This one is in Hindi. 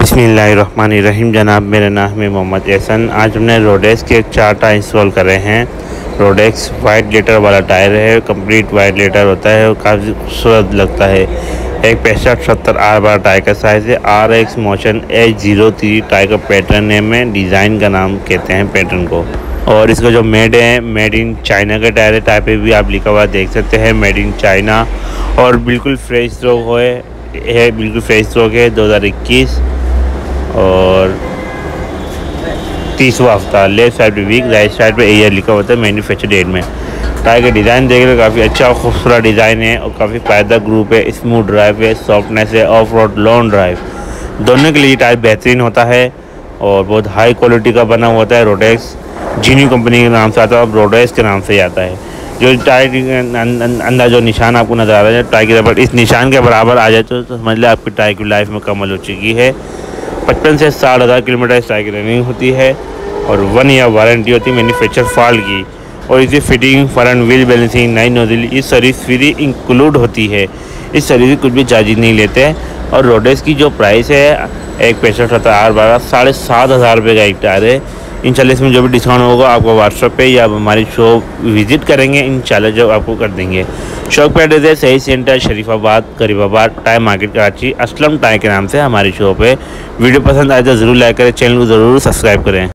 बिस्मिल्लाहिर्रहमानिर्रहीम। जनाब मेरा नाम है मोहम्मद एहसन। आज हमने रोडेक्स के चार टायर इंस्टॉल करे हैं। रोडेक्स वाइट लेटर वाला टायर है, कंप्लीट वाइट लेटर होता है और काफ़ी खूबसूरत लगता है। एक 65-70R वाला टायर का साइज़ है। RX मोशन H03 टायर का पैटर्न है। में डिज़ाइन का नाम कहते हैं पैटर्न को। और इसका जो मेड है, मेड इन चाइना का टायर है। टायर पे भी आप लिखा हुआ देख सकते हैं मेड इन चाइना। और बिल्कुल फ्रेश स्ट्रोक है, बिल्कुल फ्रेश स्ट्रोक है। 2021 और 30वां हफ्ता। लेफ्ट साइड पे वीक, राइट साइड पे ईयर लिखा हुआ है मैन्युफैक्चर डेट में। टायर का डिज़ाइन देखिए, काफ़ी अच्छा और खूबसूरत डिज़ाइन है और काफ़ी फायदा ग्रुप है। स्मूथ ड्राइव है, सॉफ्टनेस है, ऑफ रोड लॉन्ग ड्राइव दोनों के लिए टायर बेहतरीन होता है। और बहुत हाई क्वालिटी का बना होता है। रोडेक्स जीनी कंपनी के नाम से आता है और रोडेक्स के नाम से ही आता है। जो टायर अंदर जो निशान आपको नज़र आ रहा है, टायर की रबड़ इस निशान के बराबर आ जाए तो समझ लें आपकी टायर की लाइफ मुकम्मल हो चुकी है। 55 से 60,000 किलोमीटर इस टायर की रनिंग होती है और 1 ईयर वारंटी होती है मैन्युफैक्चर फॉल्ट की। और इसी फिटिंग, फ्रंट व्हील बैलेंसिंग, नई नोजल, इस सर्विस फ्री इंक्लूड होती है। इस सर्विस कुछ भी चार्जेज नहीं लेते हैं। और रोडेक्स की जो प्राइस है, एक 65-70R 7,500 रुपये का एक टायर है। इंशाल्लाह इसमें जो भी डिस्काउंट होगा आपको व्हाट्सएप पे या हमारी शॉप विज़िट करेंगे इंशाल्लाह जो आपको कर देंगे। शॉप पे एड्रेस है Saeed centre, Sharifabad, Gharibabad, tyre market, Karachi. Aslam tyre के नाम से हमारी शॉप है। वीडियो पसंद आए तो ज़रूर लाइक करें, चैनल को ज़रूर सब्सक्राइब करें।